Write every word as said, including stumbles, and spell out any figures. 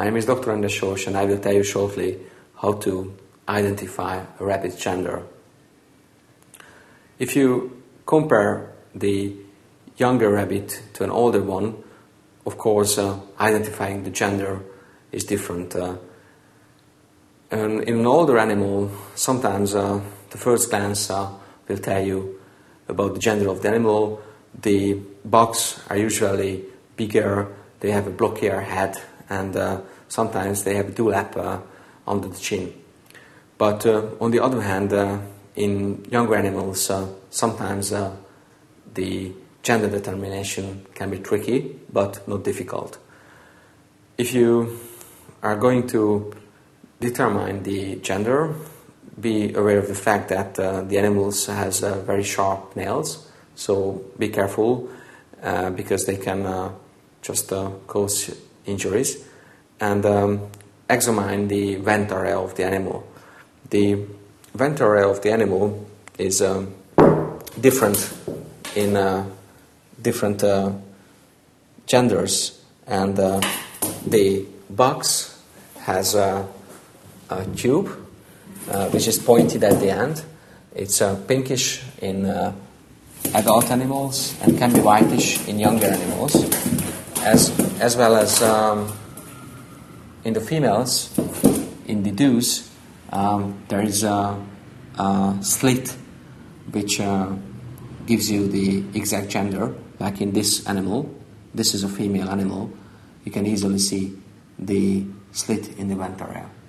My name is Doctor Endre Sos, and I will tell you shortly how to identify a rapid gender. If you compare the younger rabbit to an older one, of course, uh, identifying the gender is different. Uh, and in an older animal, sometimes uh, the first glance uh, will tell you about the gender of the animal. The bucks are usually bigger, they have a blockier head, and uh, sometimes they have a dewlap uh, under the chin. But uh, on the other hand, uh, in younger animals, uh, sometimes uh, the gender determination can be tricky, but not difficult. If you are going to determine the gender, be aware of the fact that uh, the animals has uh, very sharp nails, so be careful uh, because they can uh, just uh, cause injuries. And um, examine the ventre of the animal. The ventre of the animal is um, different in uh, different uh, genders, and uh, the box has a, a tube uh, which is pointed at the end. It's uh, pinkish in uh, adult animals and can be whitish in younger animals, as as well as um, in the females. In the does, um, there is a, a slit which uh, gives you the exact gender. Like in this animal, this is a female animal, you can easily see the slit in the ventre.